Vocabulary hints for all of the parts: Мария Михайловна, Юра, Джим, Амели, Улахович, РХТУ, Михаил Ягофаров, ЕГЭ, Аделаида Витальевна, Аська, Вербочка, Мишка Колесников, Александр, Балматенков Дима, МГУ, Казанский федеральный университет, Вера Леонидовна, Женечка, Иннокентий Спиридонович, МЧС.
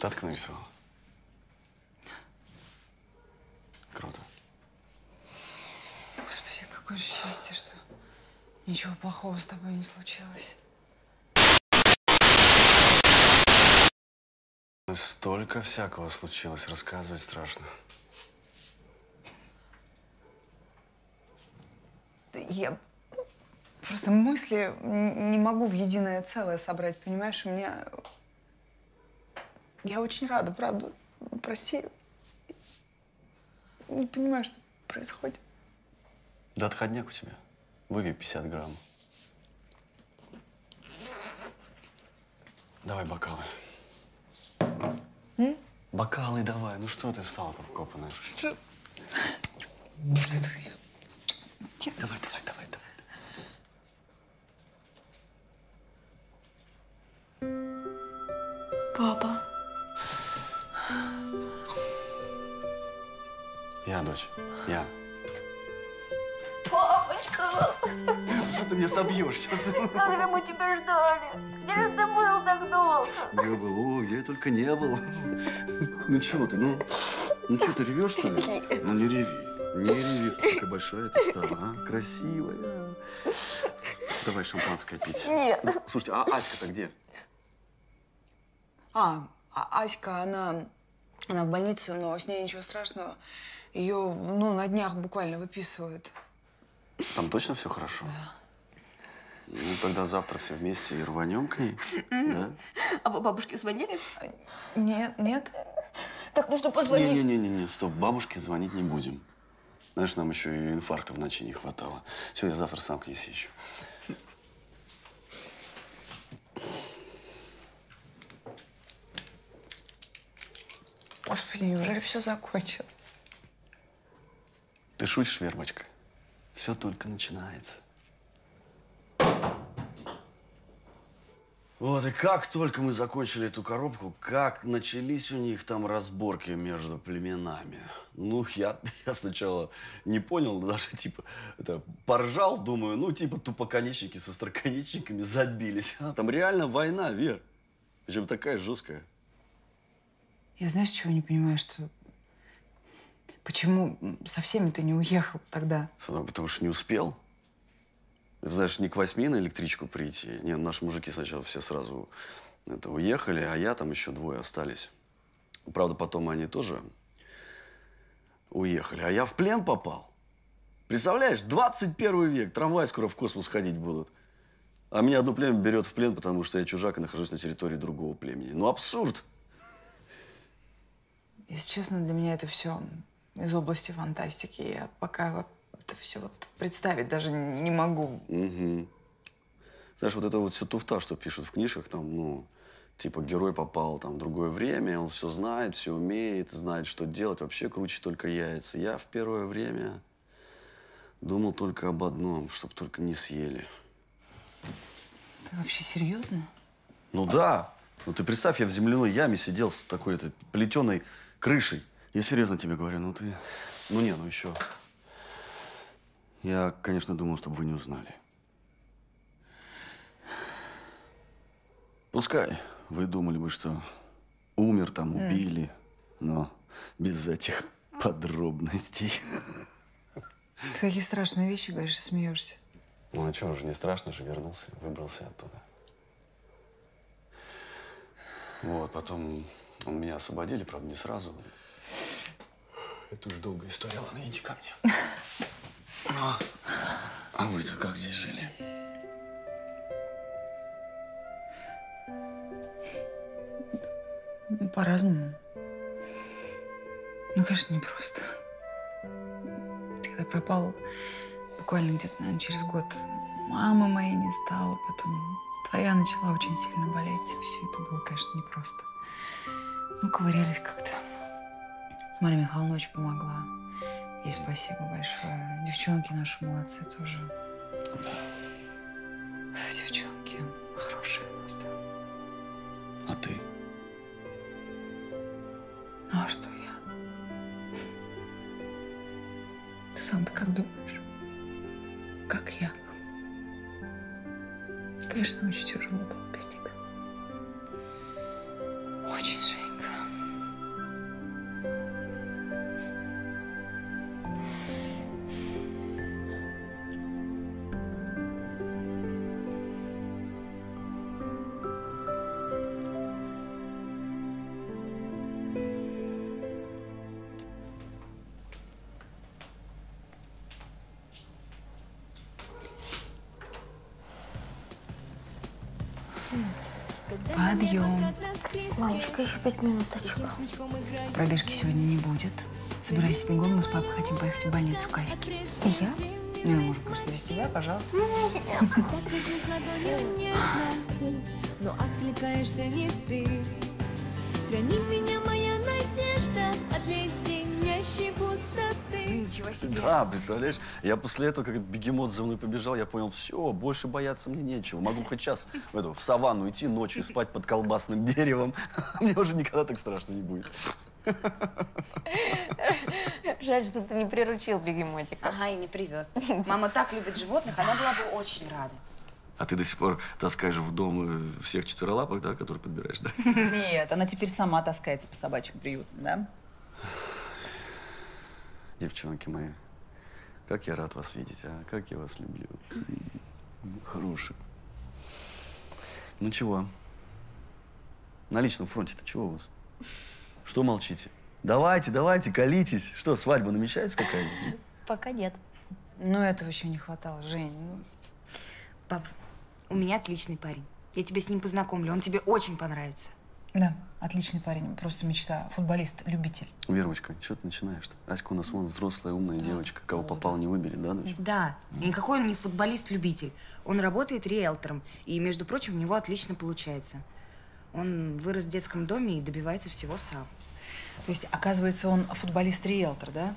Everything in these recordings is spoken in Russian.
Татка нарисовала. Круто. Господи, какое же счастье, что ничего плохого с тобой не случилось. Столько всякого случилось, рассказывать страшно. Я просто мысли не могу в единое целое собрать, понимаешь? У меня... Я очень рада, правда. Прости. Не понимаю, что происходит. Да отходняк у тебя. Выпей 50 грамм. Давай бокалы. М? Бокалы давай. Ну что ты встала как копаная? Что? Давай, давай, давай. Папа. Я, дочь, я. Папочка! Что ты мне собьешь сейчас? Как же мы тебя ждали? Где же ты был так долго? Я был, где я только не был. Ну чего ты, ну? Ну что, ты ревешь, что ли? Ну не реви, не реви. Такая большая ты стала, а? Красивая. Давай шампанское пить. Нет. Слушайте, а Аська-то где? А Аська, она в больнице, но с ней ничего страшного. Ее, ну, на днях буквально выписывают. Там точно все хорошо? Да. Ну, тогда завтра все вместе и рванем к ней, да? А вы бабушке звонили? Нет, нет. Так, ну что, позвонили? Не-не-не, стоп, бабушке звонить не будем. Знаешь, нам еще и инфаркта в ночи не хватало. Все, я завтра сам к ней съезжу. Господи, неужели все закончилось? Ты шутишь, Вербочка? Все только начинается. Вот, и как только мы закончили эту коробку, как начались у них там разборки между племенами. Ну, я сначала не понял, даже типа это, поржал, думаю, ну, типа тупоконечники со остроконечниками забились. А там реально война, Вер. Причем такая жесткая. Я знаешь, чего не понимаю, что... Почему со всеми ты не уехал тогда? Потому что не успел. Знаешь, не к 8 на электричку прийти. Нет, наши мужики сначала все сразу это, уехали, а я там еще двое остались. Правда, потом они тоже уехали. А я в плен попал. Представляешь, 21 век, трамвай скоро в космос ходить будут. А меня одно племя берет в плен, потому что я чужак и нахожусь на территории другого племени. Ну, абсурд! Если честно, для меня это все из области фантастики. Я пока это все вот представить даже не могу. Угу. Знаешь, вот это вот все туфта, что пишут в книжках, там, ну, типа, герой попал там в другое время, он все знает, все умеет, знает, что делать. Вообще круче только яйца. Я в первое время думал только об одном, чтобы только не съели. Ты вообще серьезно? Ну да. Ну ты представь, я в земляной яме сидел с такой-то плетеной крышей, Я серьезно тебе говорю, ну ты… Ну не, ну еще… Я, конечно, думал, чтобы вы не узнали. Пускай вы думали бы, что умер там, убили, но без этих подробностей. Ты такие страшные вещи говоришь и смеешься. Ну а чего же, не страшно же, вернулся, выбрался оттуда. Вот, потом меня освободили, правда, не сразу. Это уж долгая история, ладно, иди ко мне. А вы-то как здесь жили? Ну, по-разному. Ну, конечно, непросто. Когда пропал, буквально где-то, наверное, через год, мамы моей не стало, потом твоя начала очень сильно болеть. Все это было, конечно, непросто. Ну, ковырялись как-то. Мария Михайловна очень помогла. Ей спасибо большое. Девчонки наши молодцы тоже. Девчонки хорошие у нас, да. А ты? А что я? Ты сам-то как думаешь? Как я? Конечно, очень тяжело было без тебя. Очень жаль. Подъем. Мамочка, еще 5 минуточек. Пробежки сегодня не будет. Собирайся бегом, мы с папой хотим поехать в больницу к Аське. И я? Ну, может, после без тебя, пожалуйста. Но откликаешься не ты. Храни меня, моя надежда, от леденящей пустоты. Ничего себе. Да, представляешь, я после этого, как бегемот за мной побежал, я понял, все, больше бояться мне нечего. Могу хоть час в саванну идти ночью, спать под колбасным деревом. Мне уже никогда так страшно не будет. Жаль, что ты не приручил бегемотика. Ага, и не привез. Мама так любит животных, она была бы очень рада. А ты до сих пор таскаешь в дом всех четверолапых, да, которые подбираешь, да? Нет, она теперь сама таскается по собачьим приютам, да? Девчонки мои, как я рад вас видеть, а? Как я вас люблю. Хорошие. Ну чего? На личном фронте-то чего у вас? Что молчите? Давайте, давайте, колитесь. Что, свадьба намечается какая-нибудь? Пока нет. Ну этого еще не хватало, Жень. Пап, у меня отличный парень. Я тебя с ним познакомлю, он тебе очень понравится. Да, отличный парень, просто мечта. Футболист-любитель. Вербочка, что ты начинаешь-то? Аська у нас вон взрослая, умная девочка. Кого попал, не выберет, да, дочь? Да, никакой он не футболист-любитель. Он работает риэлтором, и, между прочим, у него отлично получается. Он вырос в детском доме и добивается всего сам. То есть, оказывается, он футболист-риэлтор, да?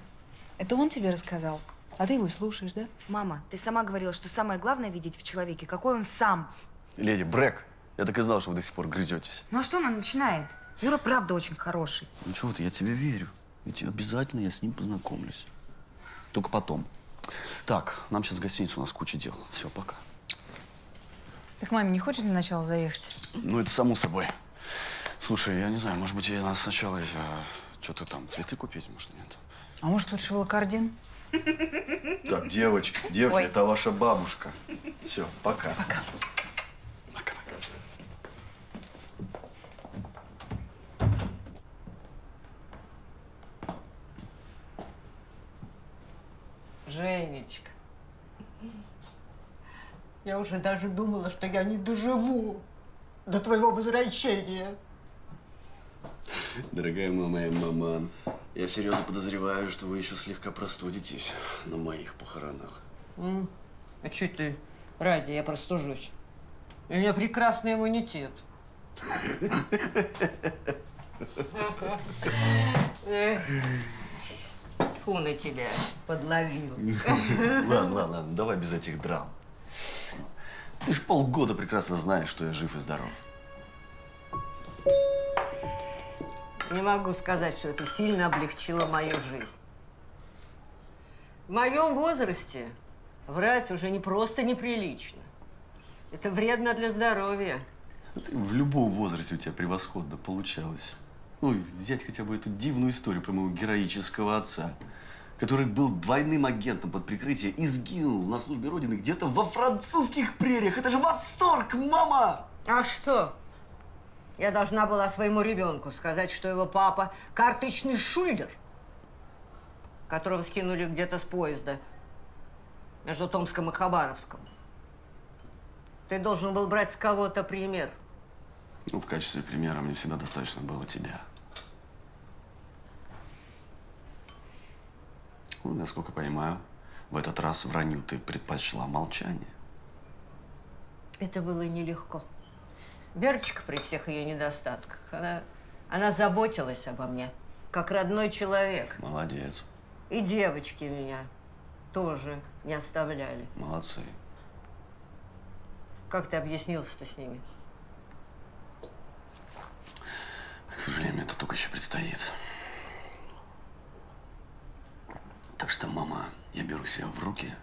Это он тебе рассказал? А ты его слушаешь, да? Мама, ты сама говорила, что самое главное видеть в человеке, какой он сам. Леди, брэк. Я так и знал, что вы до сих пор грызетесь. Ну а что она начинает? Юра правда очень хороший. Ну чего ты, я тебе верю. Ведь обязательно я с ним познакомлюсь. Только потом. Так, нам сейчас в гостиницу, у нас куча дел. Все, пока. Так, маме, не хочешь для начала заехать? Ну это само собой. Слушай, я не знаю, может быть, ей надо сначала что-то там, цветы купить, может, нет? А может, лучше волокордин? Так, девочки, девочки, ой, это ваша бабушка. Все, пока. Пока. Пока, пока. Женечка, я уже даже думала, что я не доживу до твоего возвращения. Дорогая моя маман, я серьезно подозреваю, что вы еще слегка простудитесь на моих похоронах. А че ты, ради, я простужусь. У меня прекрасный иммунитет. Фу на тебя, подловил. Ладно, ладно, ладно, давай без этих драм. Ты ж полгода прекрасно знаешь, что я жив и здоров. Не могу сказать, что это сильно облегчило мою жизнь. В моем возрасте врать уже не просто неприлично. Это вредно для здоровья. В любом возрасте у тебя превосходно получалось. Ну, взять хотя бы эту дивную историю про моего героического отца, который был двойным агентом под прикрытием и сгинул на службе Родины где-то во французских прериях. Это же восторг, мама! А что? Я должна была своему ребенку сказать, что его папа карточный шульдер, которого скинули где-то с поезда между Томском и Хабаровском. Ты должен был брать с кого-то пример. Ну, в качестве примера мне всегда достаточно было тебя. Ну, насколько понимаю, в этот раз вранью ты предпочла молчание. Это было нелегко. Верочка при всех ее недостатках, она заботилась обо мне, как родной человек. Молодец. И девочки меня тоже не оставляли. Молодцы. Как ты объяснился-то с ними? К сожалению, это только еще предстоит. Так что, мама, я беру себя в руки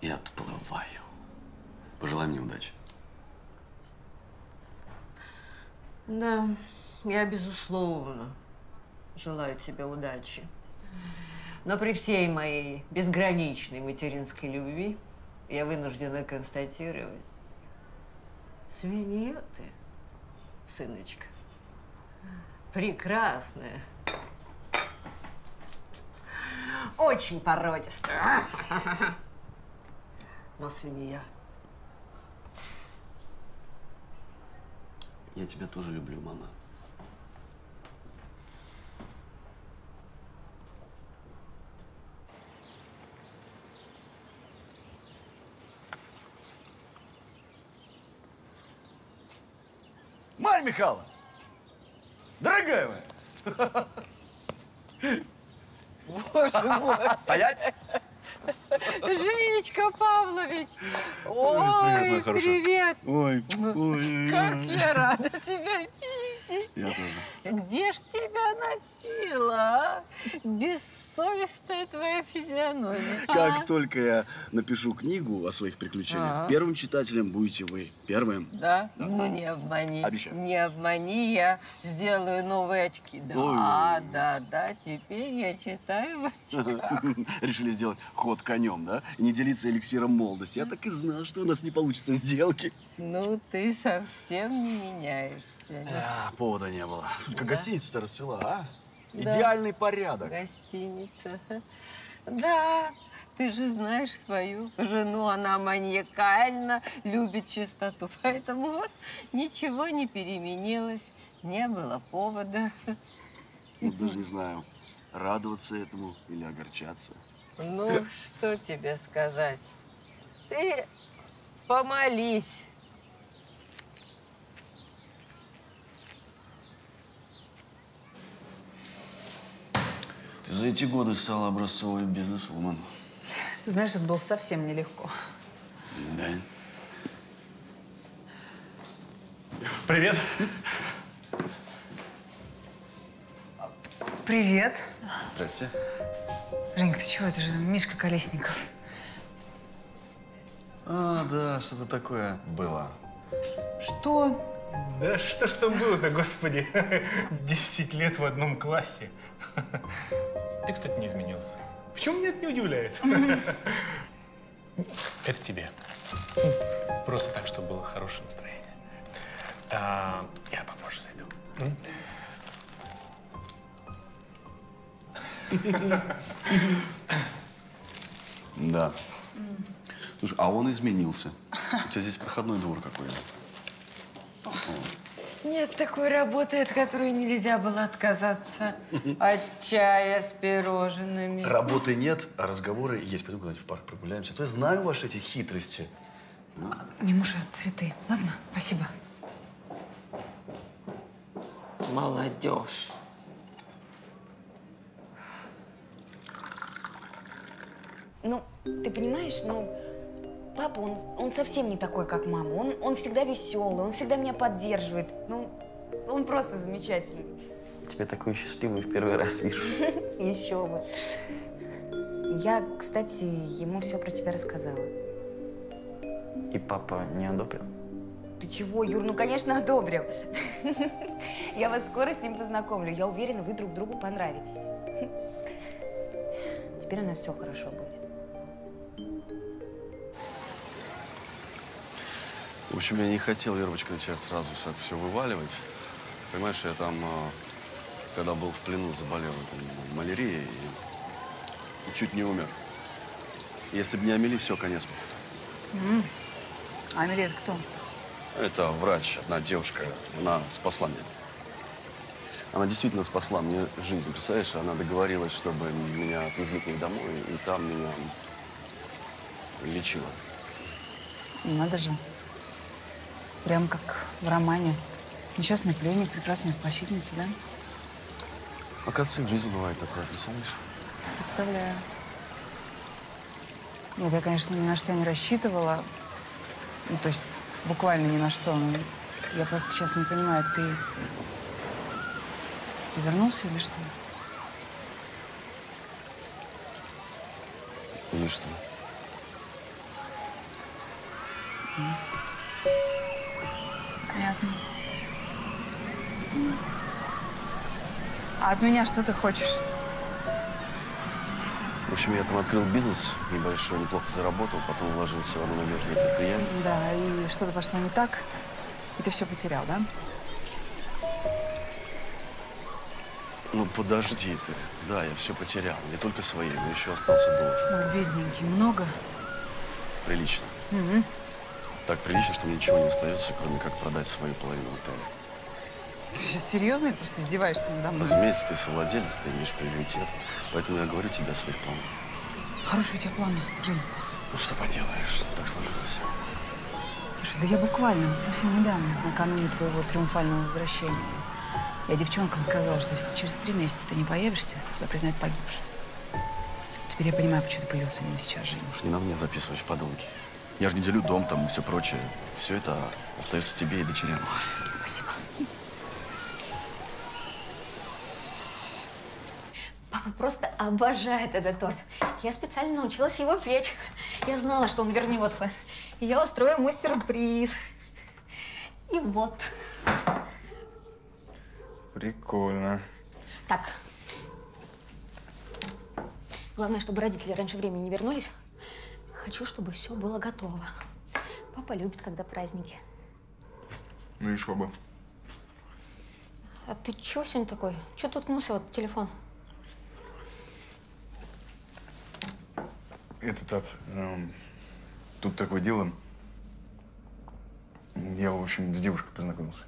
и отплываю. Пожелай мне удачи. Да, я, безусловно, желаю тебе удачи. Но при всей моей безграничной материнской любви я вынуждена констатировать, свинья ты, сыночка, прекрасная, очень породистая, но свинья. Я тебя тоже люблю, мама. Марья Михайловна! Дорогая моя! Боже мой! Стоять! Женечка Павлович! Ой, привет! Ой, ой, как я рада тебя видеть! Я тоже. Где ж тебя носила, а? Бессовестная твоя физиономия. Как только я напишу книгу о своих приключениях, первым читателем будете вы. Первым. Да? Да? Ну, не обмани. Обещаю. Не обмани, я сделаю новые очки. Да, ой. Да, да, теперь я читаю в очках. Решили сделать ход конем, да? И не делиться эликсиром молодости. Я так и знал, что у нас не получится сделки. Ну, ты совсем не меняешься. Да, повода не было. Только гостиница-то расцвела, а? Да. Идеальный порядок. Гостиница. Да, ты же знаешь свою жену, она маниакально любит чистоту. Поэтому вот ничего не переменилось, не было повода. Ну, даже не знаю, радоваться этому или огорчаться. Ну, что тебе сказать? Ты помолись. Ты за эти годы стала образцовой бизнес-вумен. Знаешь, это было совсем нелегко. Да. Привет. Привет. Здрасте. Женька, ты чего? Это же Мишка Колесников. А, да, что-то такое было. Что? Да что ж там было-то, господи. 10 лет в одном классе. Ты, кстати, не изменился. Почему меня это не удивляет? Это тебе. Просто так, чтобы было хорошее настроение. Я попозже зайду. Да. Слушай, а он изменился. У тебя здесь проходной двор какой-то. Нет такой работы, от которой нельзя было отказаться. От чая с пирожными. Работы нет, а разговоры есть. Пойдем куда-нибудь в парк прогуляемся. То я знаю ваши эти хитрости. Мимуша, цветы. Ладно, спасибо. Молодежь. Ну, ты понимаешь, ну, папа, он совсем не такой, как мама. Он всегда веселый, он всегда меня поддерживает. Ну, Он просто замечательный. Тебя такую счастливую в первый раз вижу. Еще бы. Я, кстати, ему все про тебя рассказала. И папа не одобрил? Ты чего, Юр? Ну, конечно, одобрил. Я вас скоро с ним познакомлю. Я уверена, вы друг другу понравитесь. Теперь у нас все хорошо будет. В общем, я не хотел, Вербочка, сейчас сразу все вываливать. Понимаешь, я там, когда был в плену, заболел малярией и чуть не умер. Если бы не Амели, все, конец был. Амели – это кто? Это врач, одна девушка. Она спасла меня. Она действительно спасла мне жизнь, представляешь? Она договорилась, чтобы меня отвезли к ней домой, и там меня лечила. Надо же. Прям как в романе. Несчастный пленник, прекрасная спасительница, да? Оказывается, в жизни бывает такое, представляешь? Представляю. Нет, я, конечно, ни на что не рассчитывала. Ну, то есть, буквально ни на что. Но я просто сейчас не понимаю, ты вернулся или что? Или что? Понятно. А от меня что ты хочешь? В общем, я там открыл бизнес небольшой, неплохо заработал, потом вложился в одно надежное предприятие. Да, и что-то пошло не так, и ты все потерял, да? Ну, подожди ты. Да, я все потерял. Не только свои, но еще остался должен. Ой, бедненький, много? Прилично. Угу. Так прилично, что мне ничего не остается, кроме как продать свою половину отеля. Ты сейчас серьезно? Ты просто издеваешься надо мной? Разумеется, ты совладелец, ты имеешь приоритет. Поэтому я говорю тебе о своих планах. Хорошие у тебя планы, Джим. Ну что поделаешь, так сложилось. Слушай, да я буквально вот совсем недавно, накануне твоего триумфального возвращения, я девчонкам сказала, что если через 3 месяца ты не появишься, тебя признают погибшим. Теперь я понимаю, почему ты появился именно сейчас, Жень. Уж не на мне записываешь подонки. Я же не делю дом там и все прочее. Все это остается тебе и дочерям. Спасибо. Папа просто обожает этот торт. Я специально научилась его печь. Я знала, что он вернется. И я устрою ему сюрприз. И вот. Прикольно. Так. Главное, чтобы родители раньше времени не вернулись. Хочу, чтобы все было готово. Папа любит, когда праздники. Ну еще бы. А ты чего сегодня такой? Чего тут мусил этот телефон? Тут такое дело. Я, в общем, с девушкой познакомился.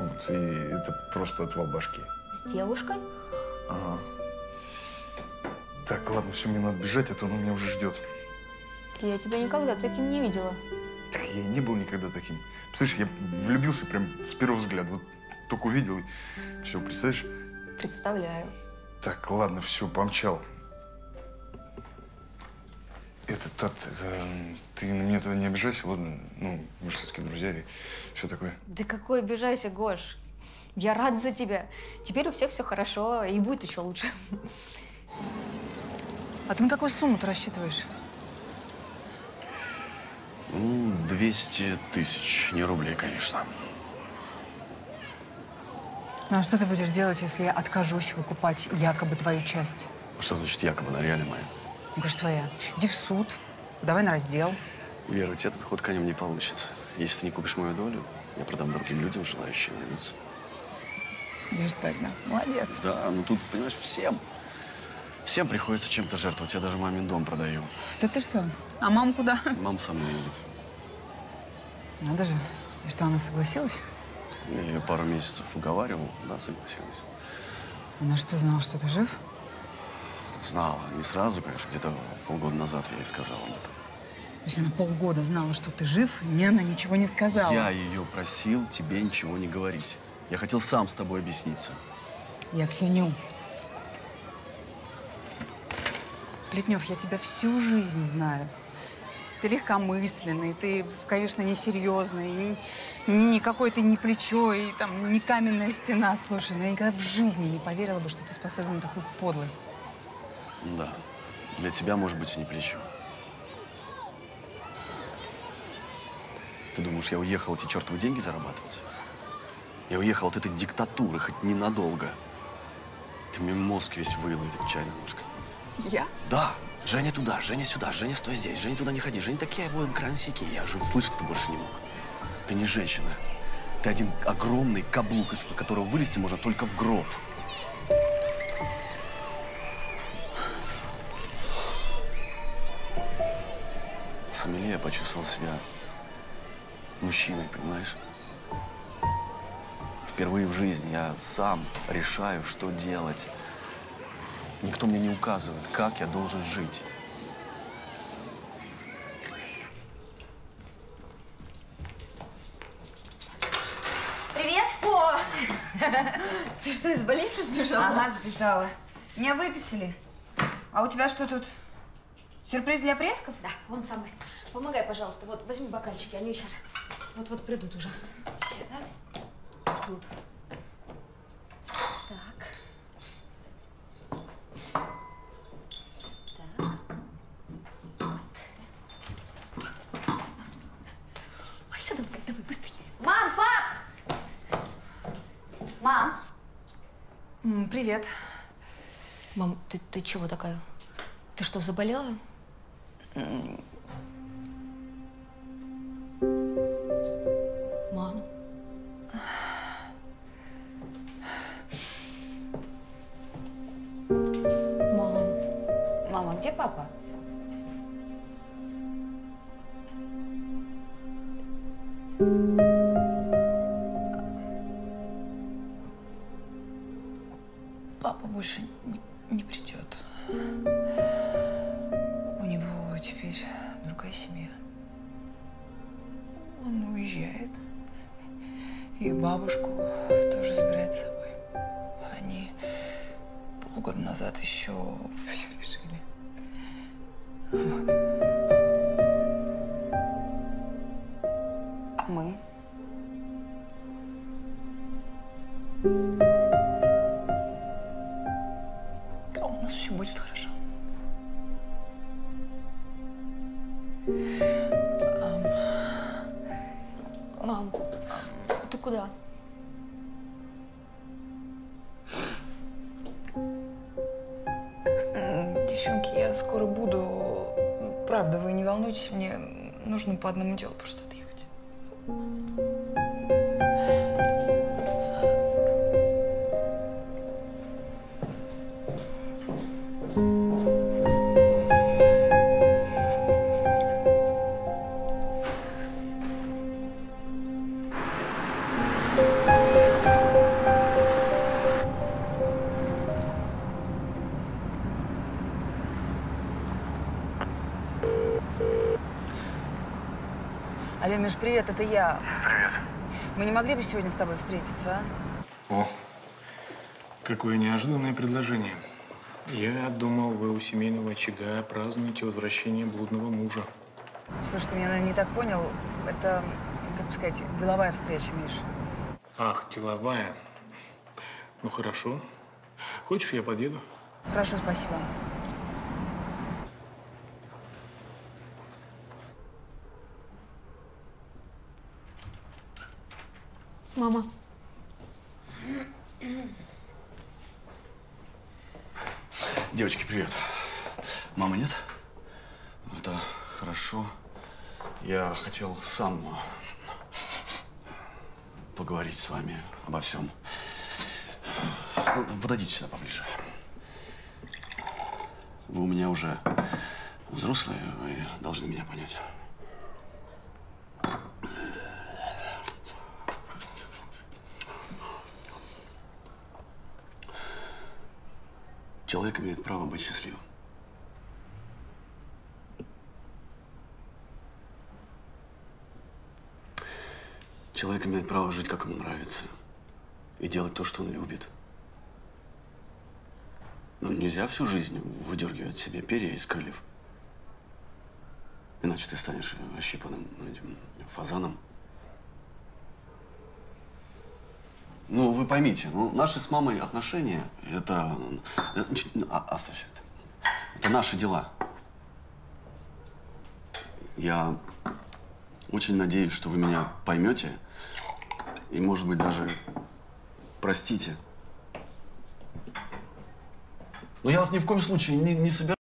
Вот, и это просто отвал башки. С девушкой? Ага. Так, ладно, все, мне надо бежать, а то он у меня уже ждет. Я тебя никогда таким не видела. Так я и не был никогда таким. Слышишь, я влюбился прям с первого взгляда. Вот только увидел и все, представляешь? Представляю. Так, ладно, все, помчал. Ты на меня тогда не обижайся, ладно? Ну, мы же все-таки друзья и все такое. Да какой обижайся, Гош. Я рада за тебя. Теперь у всех все хорошо, и будет еще лучше. А ты на какую сумму ты рассчитываешь? Ну, 200 000. Не рублей, конечно. Ну, а что ты будешь делать, если я откажусь выкупать якобы твою часть? Что значит якобы? Она реально моя. Говоришь, твоя. Иди в суд, давай на раздел. Вера, у тебя этот ход конем не получится. Если ты не купишь мою долю, я продам другим людям, желающим вернуться. Видишь, тогда. Молодец. Да, ну тут, понимаешь, всем приходится чем-то жертвовать. Я даже мамин дом продаю. Да ты что? А мама куда? Мама со мной едет. Надо же. И что, она согласилась? Я ее пару месяцев уговаривал, да, согласилась. Она что, знала, что ты жив? Знала. Не сразу, конечно. Где-то полгода назад я ей сказала об этом. То есть она полгода знала, что ты жив, и она ничего не сказала? Я ее просил тебе ничего не говорить. Я хотел сам с тобой объясниться. Я ценю. Плетнев, я тебя всю жизнь знаю. ты легкомысленный, ты, конечно, несерьезный, никакой ты не плечо и там не каменная стена. Слушай, ну я никогда в жизни не поверила бы, что ты способен на такую подлость. Да, для тебя, может быть, и не плечо. Ты думаешь, я уехал эти чертовы деньги зарабатывать? Я уехал от этой диктатуры хоть ненадолго. Ты мне мозг весь вылил этот чайной ложкой. Я? Да. Женя туда, Женя сюда, Женя стой здесь, Женя туда не ходи. Женя такие вот крансики, я уже слышать это больше не мог. Ты не женщина. Ты один огромный каблук, из-под которого вылезти можно только в гроб. С Амели я почувствовал себя мужчиной, понимаешь? Впервые в жизни я сам решаю, что делать. Никто мне не указывает, как я должен жить. Привет! О! Ты что, из больницы сбежала? Она сбежала. Меня выписали. А у тебя что тут? Сюрприз для предков? Да, он самый. Помогай, пожалуйста. Вот, возьми бокальчики. Они сейчас вот-вот придут уже. Сейчас. Тут. Так. Так. Вот. Ой, сюда, давай, быстрее. Мам, пап! Мам! Привет. Мам, ты чего такая? Ты что, заболела? Мам. Мама, где папа? Папа больше не придет. У него теперь другая семья. Он уезжает. И бабушку тоже забирает с собой. Они полгода назад еще все решили. Вот. А мы? Да, у нас все будет хорошо. Мам, ты куда? Девчонки, я скоро буду. Правда, вы не волнуйтесь, мне нужно по одному делу просто отъехать. Алло, Миш, привет, это я. Привет. Мы не могли бы сегодня с тобой встретиться, а? О, какое неожиданное предложение. Я думал, вы у семейного очага празднуете возвращение блудного мужа. Слушай, ты меня, наверное, не так понял. Это, как бы сказать, деловая встреча, Миш. Ах, деловая. Ну, хорошо. Хочешь, я подъеду? Хорошо, спасибо. Мама. Девочки, привет. Мамы нет? Это хорошо. Я хотел сам поговорить с вами обо всем. Подойдите сюда поближе. Вы у меня уже взрослые, вы должны меня понять. Человек имеет право быть счастливым. Человек имеет право жить, как ему нравится, и делать то, что он любит. Но нельзя всю жизнь выдергивать себе перья из крыльев. Иначе ты станешь ощипанным этим фазаном. Ну, вы поймите, ну, наши с мамой отношения – это… Оставь это. Это наши дела. Я очень надеюсь, что вы меня поймете и, может быть, даже простите. Но я вас ни в коем случае не собираюсь.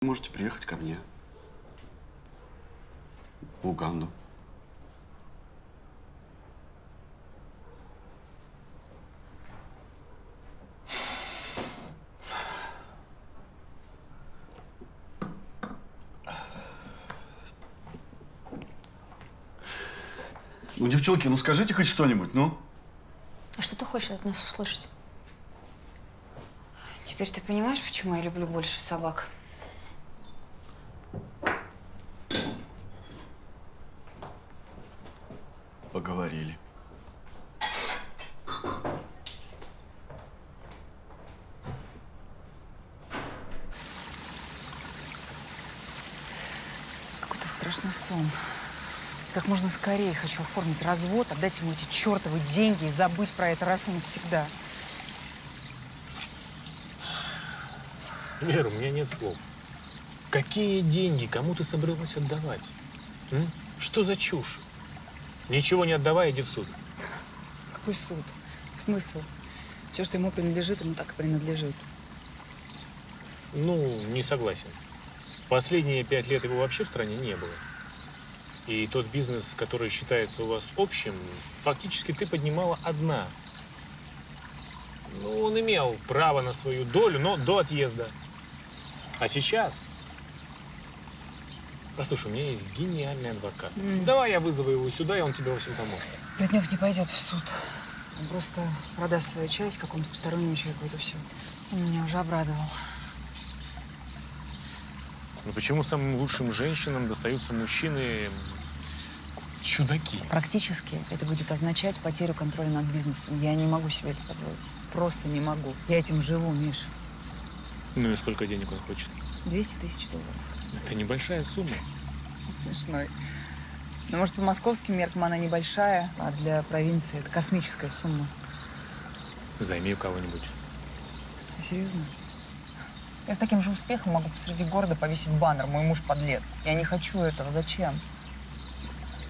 Вы можете приехать ко мне в Уганду. Ну, девчонки, ну скажите хоть что-нибудь, ну? А что ты хочешь от нас услышать? Теперь ты понимаешь, почему я люблю больше собак? Поговорили. Какой-то страшный сон. Как можно скорее хочу оформить развод, отдать ему эти чертовы деньги и забыть про это раз и навсегда. Вера, у меня нет слов. Какие деньги? Кому ты собралась отдавать? М? Что за чушь? Ничего не отдавай, иди в суд. Какой суд? Смысл? Все, что ему принадлежит, ему так и принадлежит. Ну, не согласен. Последние 5 лет его вообще в стране не было. И тот бизнес, который считается у вас общим, фактически ты поднимала одна. Ну, он имел право на свою долю, но до отъезда. А сейчас… Послушай, у меня есть гениальный адвокат. Давай я вызову его сюда, и он тебе во всем поможет. Плетнев не пойдет в суд. Он просто продаст свою часть какому-то постороннему человеку, это все. Он меня уже обрадовал. Но почему самым лучшим женщинам достаются мужчины-чудаки? Практически это будет означать потерю контроля над бизнесом. Я не могу себе это позволить. Просто не могу. Я этим живу, Миш. Ну и сколько денег он хочет? 200 000 долларов. Это небольшая сумма. Смешной. Ну, может, по московским меркам она небольшая, а для провинции это космическая сумма. Займи у кого-нибудь. Серьезно? Я с таким же успехом могу посреди города повесить баннер «Мой муж подлец». Я не хочу этого. Зачем?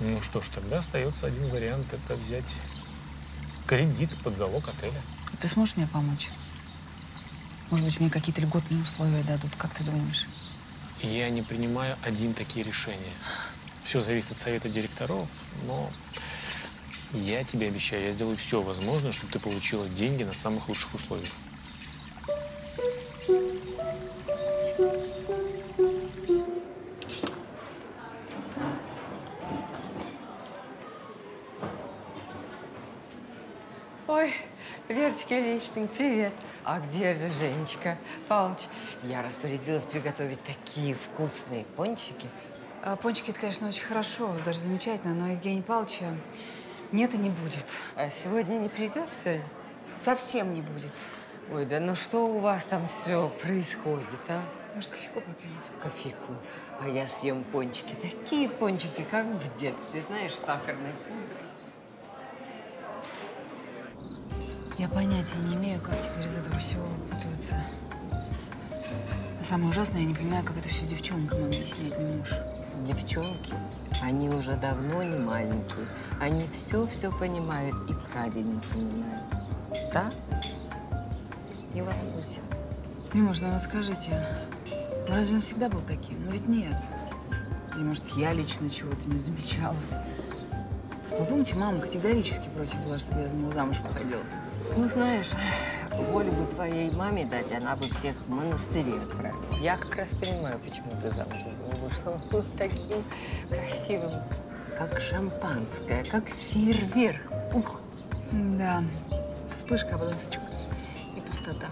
Ну что ж, тогда остается один вариант – это взять кредит под залог отеля. Ты сможешь мне помочь? Может быть, мне какие-то льготные условия дадут? Как ты думаешь? Я не принимаю один такие решения. Все зависит от совета директоров, но я тебе обещаю, я сделаю все возможное, чтобы ты получила деньги на самых лучших условиях. Верочка Ильична, привет. А где же Женечка? Павлович, я распорядилась приготовить такие вкусные пончики. Пончики, это, конечно, очень хорошо, даже замечательно, но Евгения Павловича нет и не будет. А сегодня не придет, что ли? Совсем не будет. Ой, да ну что у вас там все происходит, а? Может, кофейку попьем? Кофейку. А я съем пончики. Такие пончики, как в детстве, знаешь, сахарные. Я понятия не имею, как теперь из этого всего выпутываться. А самое ужасное, я не понимаю, как это все девчонкам объяснять мне муж. Девчонки, они уже давно не маленькие. Они все-все понимают и правильно понимают. Да? Не волнуйся. Мимушка, ну скажите, ну разве он всегда был таким? Ну ведь нет. Или, может, я лично чего-то не замечала? Вы помните, мама категорически против была, чтобы я за него замуж выходила. Ну, знаешь, волю бы твоей маме дать, она бы всех в монастыре отправила. Я как раз понимаю, почему ты замуж за него вышла. Он был таким красивым, как шампанское, как фейерверк. Ух. Да, вспышка, облачок и пустота.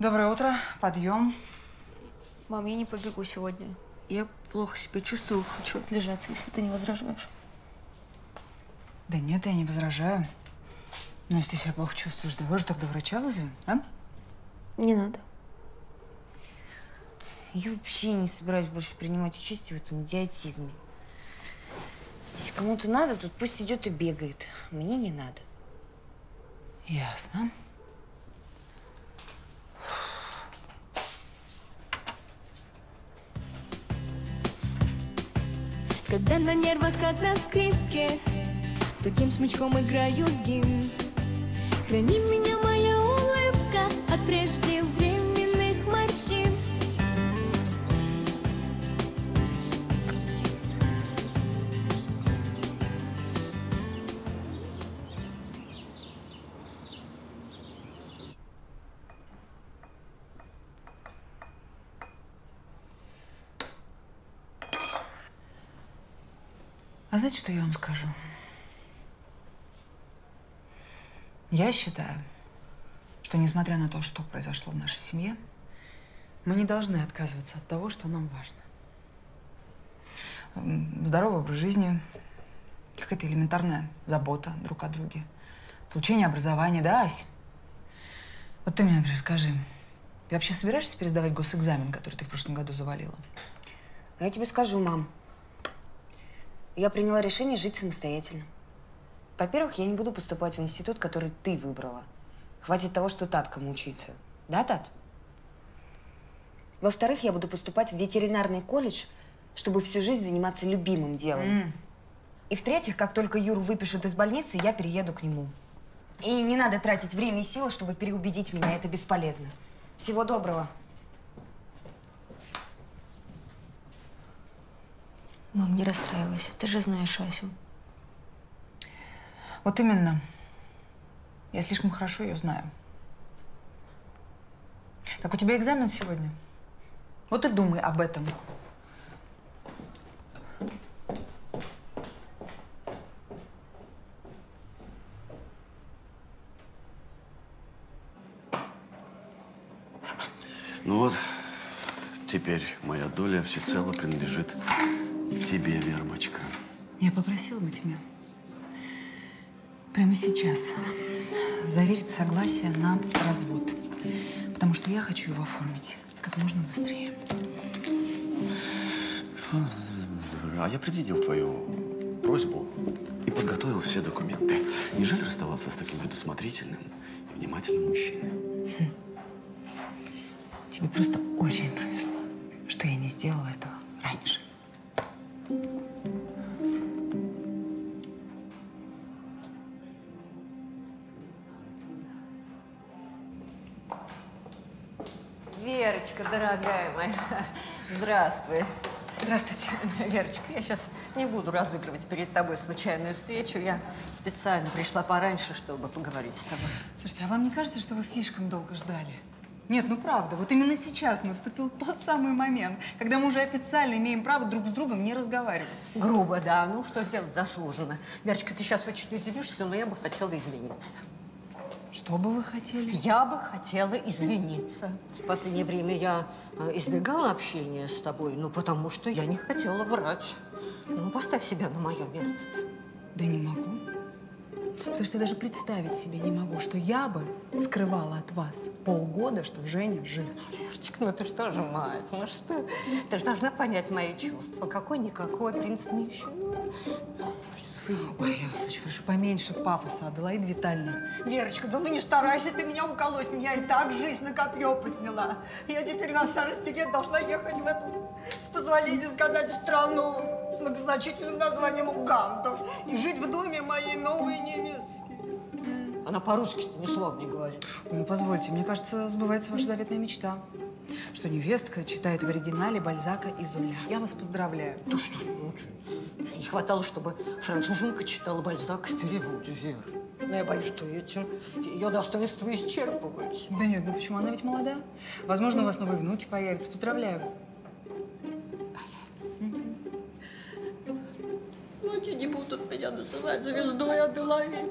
Доброе утро. Подъем. Мам, я не побегу сегодня. Я плохо себя чувствую. Хочу отлежаться, если ты не возражаешь. Да нет, я не возражаю. Но если ты себя плохо чувствуешь, давай же тогда врача вызовем, а? Не надо. Я вообще не собираюсь больше принимать участие в этом идиотизме. Если кому-то надо, тут пусть идет и бегает. Мне не надо. Ясно. Когда на нервах, как на скрипке, тугим смычком играют гимн. Храни меня, моя улыбка, от преждевременных морщин. А знаете, что я вам скажу? Я считаю, что, несмотря на то, что произошло в нашей семье, мы не должны отказываться от того, что нам важно. Здоровый образ жизни, какая-то элементарная забота друг о друге, получение образования, да, Ась? Вот ты мне, например, скажи, ты вообще собираешься пересдавать госэкзамен, который ты в прошлом году завалила? А я тебе скажу, мам. Я приняла решение жить самостоятельно. Во-первых, я не буду поступать в институт, который ты выбрала. Хватит того, что таткам учиться. Да, Тат? Во-вторых, я буду поступать в ветеринарный колледж, чтобы всю жизнь заниматься любимым делом. И в-третьих, как только Юру выпишут из больницы, я перееду к нему. И не надо тратить время и силы, чтобы переубедить меня. Это бесполезно. Всего доброго. Мам, не расстраивайся. Ты же знаешь Асю. Вот именно. Я слишком хорошо ее знаю. Так, у тебя экзамен сегодня? Вот и думай об этом. Ну вот, теперь моя доля всецело принадлежит тебе, Вербочка. Я попросила бы тебя прямо сейчас заверить согласие на развод. Потому что я хочу его оформить как можно быстрее. А я предвидел твою просьбу и подготовил все документы. Не жаль расставаться с таким предусмотрительным и внимательным мужчиной? Тебе просто очень повезло, что я не сделала этого раньше. Верочка, дорогая моя, здравствуй. Здравствуйте. Верочка, я сейчас не буду разыгрывать перед тобой случайную встречу. Я специально пришла пораньше, чтобы поговорить с тобой. Слушайте, а вам не кажется, что вы слишком долго ждали? Нет, ну правда, вот именно сейчас наступил тот самый момент, когда мы уже официально имеем право друг с другом не разговаривать. Грубо, да. Ну, что делать заслуженно. Верочка, ты сейчас очень удивишься, но я бы хотела извиниться. Что бы вы хотели? Я бы хотела извиниться. В последнее время я избегала общения с тобой, ну, потому что я не хотела врать. Ну, поставь себя на мое место. Да не могу. Потому что я даже представить себе не могу, что я бы скрывала от вас полгода, что Женя жив. Верочка, ну ты что же, мать, ну что? Ты же должна понять мои чувства. Какой-никакой принц нищий. Ой, я вас очень прошу, поменьше пафоса, Аделаида Витальевна. Верочка, да ну не старайся ты меня уколоть. Я и так жизнь на копье подняла. Я теперь на старости лет должна ехать в эту, с позволения сказать, страну с многозначительным названием Угандов и жить в доме моей новой невестки. Она по-русски ни слова не говорит. Ну, позвольте, мне кажется, сбывается ваша заветная мечта. что невестка читает в оригинале Бальзака и Золя. Я вас поздравляю. Да что, не хватало, чтобы француженка читала Бальзак в переводе, Вера. Но я боюсь, что этим ее достоинство исчерпывается. Да нет, ну почему? Она ведь молода. Возможно, у вас новые внуки появятся. Поздравляю. Внуки не будут меня называть звездой Аделаиды.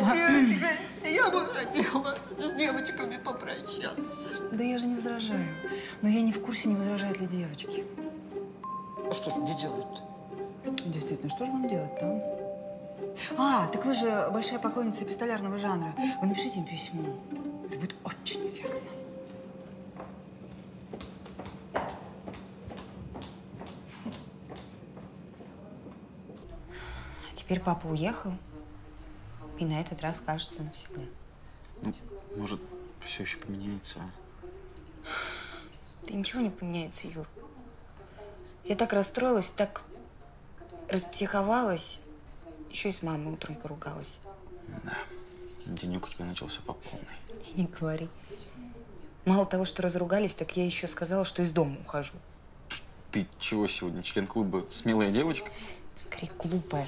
Девочка, я бы хотела с девочками попрощаться. Да я же не возражаю. Но я не в курсе, не возражают ли девочки. А что же мне делают-то? Действительно, что же вам делать-то? А, так вы же большая поклонница эпистолярного жанра. Вы напишите им письмо. Это будет очень эффектно. А теперь папа уехал. И на этот раз, кажется, навсегда. Ну, может, все еще поменяется, а? Да ничего не поменяется, Юр. Я так расстроилась, так распсиховалась. Еще и с мамой утром поругалась. Да. Денек у тебя начался по полной. Не говори. Мало того, что разругались, так я еще сказала, что из дома ухожу. Ты чего сегодня, член клуба «Смелая девочка»? Скорее, глупая.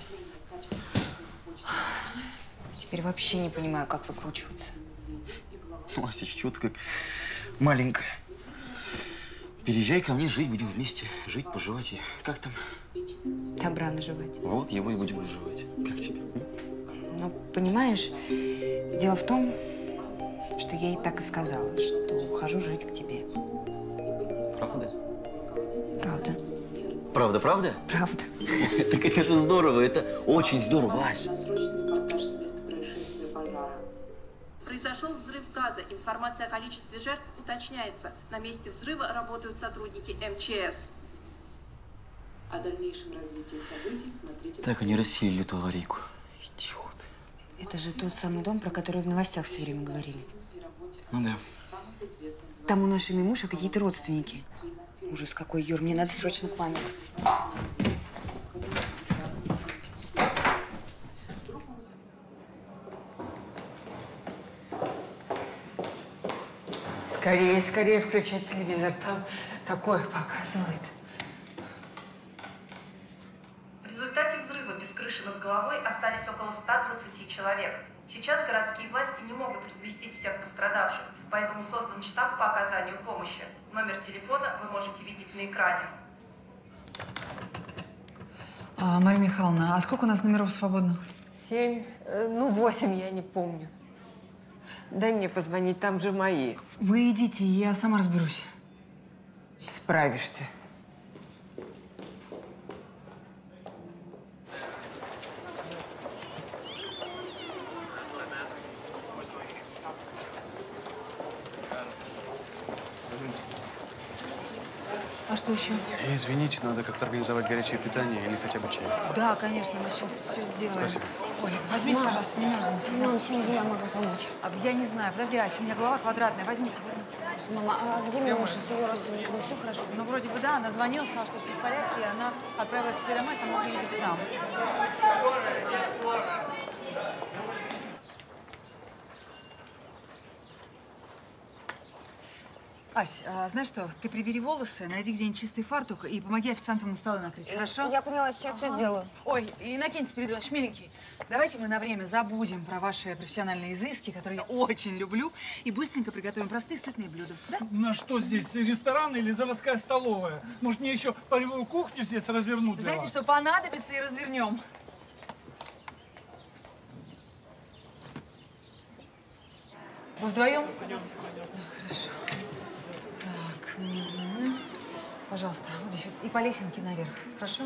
Теперь вообще не понимаю, как выкручиваться. Ну, Асечка, чего ты как маленькая? Переезжай ко мне жить, будем вместе. Жить, поживать и… Как там? Добра наживать. Вот его и будем наживать. Как тебе? Ну, понимаешь, дело в том, что я ей так и сказала, что ухожу жить к тебе. Правда? Правда. Правда, правда? Правда. Так это же здорово, это очень здорово, Ась. Произошел взрыв газа. Информация о количестве жертв уточняется. На месте взрыва работают сотрудники МЧС. О дальнейшем развитии событий смотрите… Так они рассеяли ту аварийку. Идиоты. Это же тот самый дом, про который в новостях все время говорили. Ну да. Там у нашей мимуши какие-то родственники. Ужас какой, Юр, мне надо срочно к маме. Скорее, скорее включай телевизор, там такое показывают. В результате взрыва без крыши над головой остались около 120 человек. Сейчас городские власти не могут разместить всех пострадавших, поэтому создан штаб по оказанию помощи. Номер телефона вы можете видеть на экране. А, Мария Михайловна, а сколько у нас номеров свободных? 7, ну 8 я не помню. Дай мне позвонить, там же мои. Вы идите, я сама разберусь. Справишься. А что еще? Извините, надо как-то организовать горячее питание или хотя бы чай. Да, конечно, мы сейчас все сделаем. Спасибо. Ой, возьмите, мама, пожалуйста, не мерзните. Мам, чем я могу помочь? А, я не знаю. Подожди, Ася, у меня голова квадратная. Возьмите, возьмите. Мама, а где мамуша с ее родственниками? Все хорошо? Ну, вроде бы да. Она звонила, сказала, что все в порядке, и она отправила их себе домой, сама уже едет к нам. Ась, а, знаешь что, ты прибери волосы, найди где-нибудь чистый фартук и помоги официантам на столы накрыть, хорошо? Я поняла, сейчас все сделаю. Ой, Иннокентий Спиридонович, миленький, давайте мы на время забудем про ваши профессиональные изыски, которые я очень люблю, и быстренько приготовим простые сытные блюда, да? На что здесь, ресторан или заводская столовая? Может, мне еще полевую кухню здесь развернуть? Знаете, что понадобится, и развернем. Вы вдвоем? Пойдем. Хорошо. Угу. Пожалуйста, вот здесь вот и по лесенке наверх, хорошо?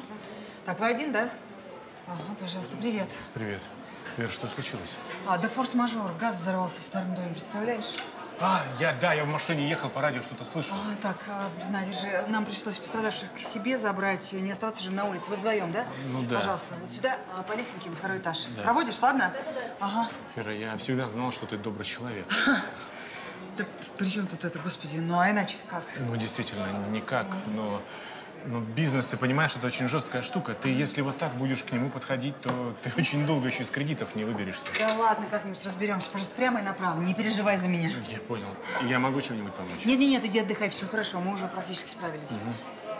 Так, вы один, да? Ага, пожалуйста, привет. Привет. Вер, что случилось? А, да форс-мажор, газ взорвался в старом доме, представляешь? А, я в машине ехал, по радио что-то слышал. А, так, Надя же, нам пришлось пострадавших к себе забрать, не остаться же на улице. Вы вдвоем, да? Ну да. Пожалуйста, вот сюда, по лесенке на второй этаж. Да. Проводишь, ладно? Да. Ага. Вера, я всегда знал, что ты добрый человек. Да при чем тут это, господи? Ну, а иначе как? Ну, действительно, никак, но Ну, бизнес, ты понимаешь, это очень жесткая штука. Ты, если вот так будешь к нему подходить, то ты очень долго еще из кредитов не выберешься. Да ладно, как-нибудь разберемся. Пожалуйста, прямо и направо. Не переживай за меня. Я понял. Я могу чем-нибудь помочь? Нет, иди отдыхай. Все хорошо. Мы уже практически справились. Угу.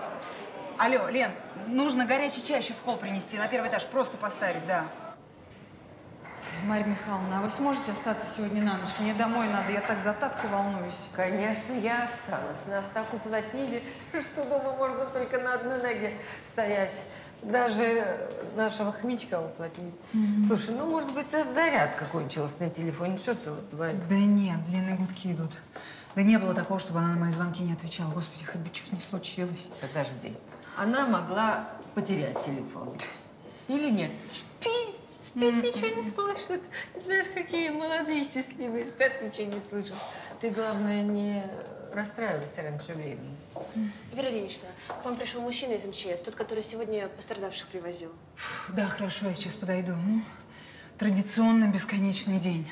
Алло, Лен, нужно горячий чай еще в холл принести. На первый этаж просто поставить, да. Марья Михайловна, а вы сможете остаться сегодня на ночь? Мне домой надо, я так за Татку волнуюсь. Конечно, я осталась. Нас так уплотнили, что дома можно только на одной ноге стоять. Даже нашего хомячка уплотнили. Слушай, ну, может быть, зарядка кончилась на телефоне. Что ты вот говоришь? Да нет, длинные гудки идут. Да не было такого, чтобы она на мои звонки не отвечала. Господи, хоть бы что-то не случилось. Подожди. Она могла потерять телефон. Или нет? Спи! Спит, ничего не слышит. Знаешь, какие молодые, счастливые, спят, ничего не слышат. Ты, главное, не расстраивайся раньше времени. Вера Леонидовна, к вам пришел мужчина из МЧС, тот, который сегодня пострадавших привозил. Фу, да, хорошо, я сейчас подойду. Ну, традиционно бесконечный день.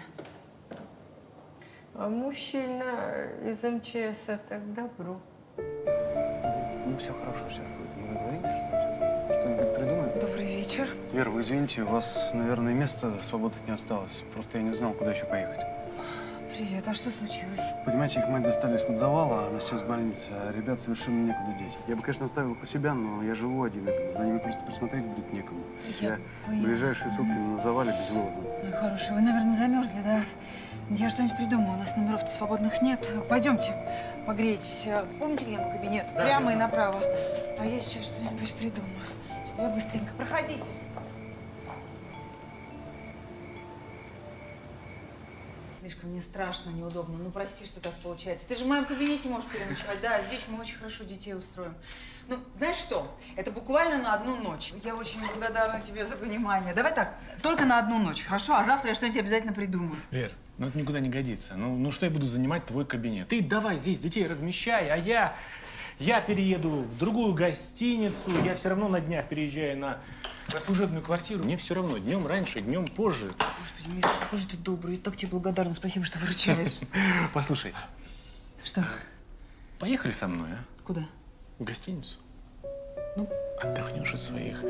А мужчина из МЧС, это добро. Ну, все хорошо сейчас будет. Мы договоримся, что сейчас что-нибудь придумаем. Добрый вечер. Вера, вы извините, у вас, наверное, места свободных не осталось. Просто я не знал, куда еще поехать. Привет, а что случилось? Понимаете, их мать достали из-под завала, а она сейчас в больнице. А ребят совершенно некуда деть. Я бы, конечно, оставил их у себя, но я живу один. За ними просто присмотреть будет некому. Я ближайшие сутки на завале безвылазно. Мой хороший, вы, наверное, замерзли, да? Я что-нибудь придумаю. У нас номеров-то свободных нет. Пойдемте, погрейтесь. Помните, где мой кабинет? Да, прямо и направо. А я сейчас что-нибудь придумаю. Я быстренько. Проходите. Мишка, мне страшно, неудобно. Ну, прости, что так получается. Ты же в моем кабинете можешь переночевать. Да, здесь мы очень хорошо детей устроим. Ну, знаешь что? Это буквально на одну ночь. Я очень благодарна тебе за понимание. Давай так, только на одну ночь, хорошо? А завтра я что-нибудь обязательно придумаю. Вер, ну это никуда не годится. Ну что я буду занимать твой кабинет? Ты давай здесь детей размещай, а я перееду в другую гостиницу. Я все равно на днях переезжаю на служебную квартиру. Мне все равно. Днем раньше, днем позже. Господи, Миша, какой же ты добрый. Я так тебе благодарна. Спасибо, что выручаешь. Послушай. Что? Поехали со мной, а? Куда? В гостиницу. Ну, отдохнешь от своих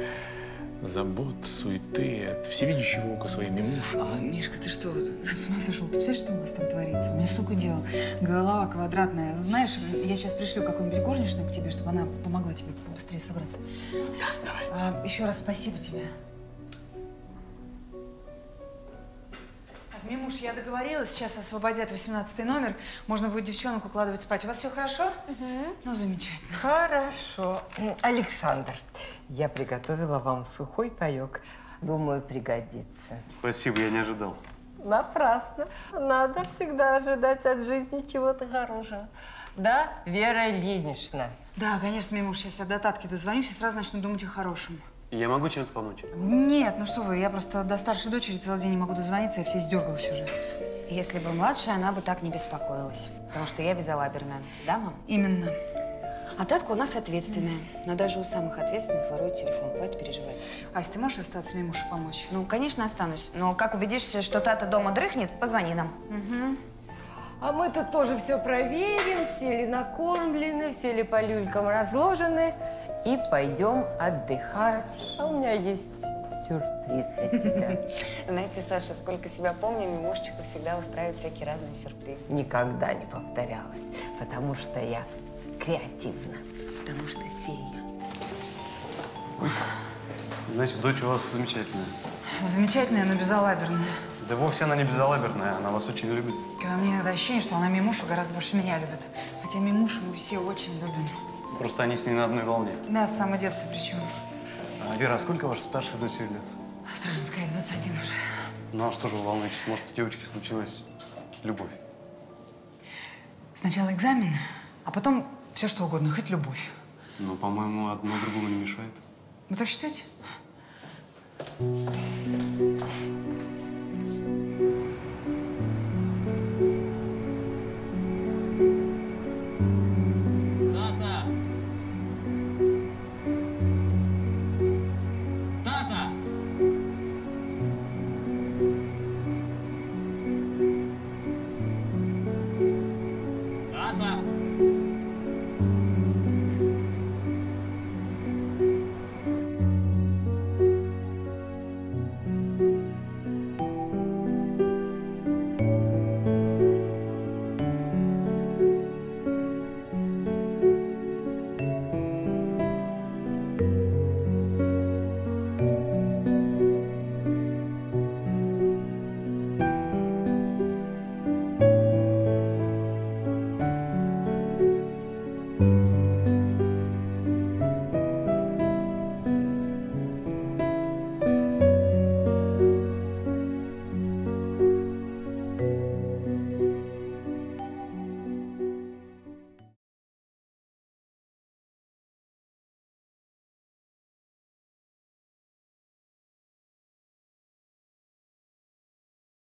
забот, суеты, от всевидящего ока своей мимуши. А, Мишка, ты что? С ума сошел? Ты представляешь, что у нас там творится? У меня столько дел. Голова квадратная. Знаешь, я сейчас пришлю какую-нибудь горничную к тебе, чтобы она помогла тебе быстрее собраться. Да, давай. А, еще раз спасибо тебе. Так, мимуш, я договорилась. Сейчас освободят 18-й номер. Можно будет девчонок укладывать спать. У вас все хорошо? Угу. Ну, замечательно. Хорошо. Александр. Я приготовила вам сухой паёк. Думаю, пригодится. Спасибо, я не ожидал. Напрасно. Надо всегда ожидать от жизни чего-то хорошего. Да, Вера Ильинична? Да, конечно, мимуш, сейчас я до Татки дозвонюсь и сразу начну думать о хорошем. Я могу чем-то помочь? Нет, ну что вы, я просто до старшей дочери целый день не могу дозвониться, я все сдергалась уже. Если бы младшая, она бы так не беспокоилась, потому что я безалаберная. Да, мам? Именно. А Татка у нас ответственная. Но даже у самых ответственных воруют телефон. Хватит переживать. Ась, ты можешь остаться, мне муж помочь? Ну, конечно, останусь. Но как убедишься, что Тата дома дрыхнет, позвони нам. Угу. А мы тут тоже все проверим, все ли накормлены, все ли по люлькам разложены. И пойдем отдыхать. А у меня есть сюрприз для тебя. Знаете, Саша, сколько себя помню, мимушечка всегда устраивает всякие разные сюрпризы. Никогда не повторялась, потому что я... креативно, потому что фея. Значит, дочь у вас замечательная. Замечательная, но безалаберная. Да вовсе она не безалаберная, она вас очень любит. Когда мне иногда ощущение, что она мимушу гораздо больше меня любит. Хотя мимушу мы все очень любим. Просто они с ней на одной волне. Да, с самого детства причем. А, Вера, а сколько вашей старшей дочери лет? Осторожно сказать, 21 уже. Ну а что же вы волнуетесь? Может, у девочки случилась любовь? Сначала экзамен, а потом... все, что угодно, хоть любовь. Ну, по-моему, одно другому не мешает. Вы так считаете?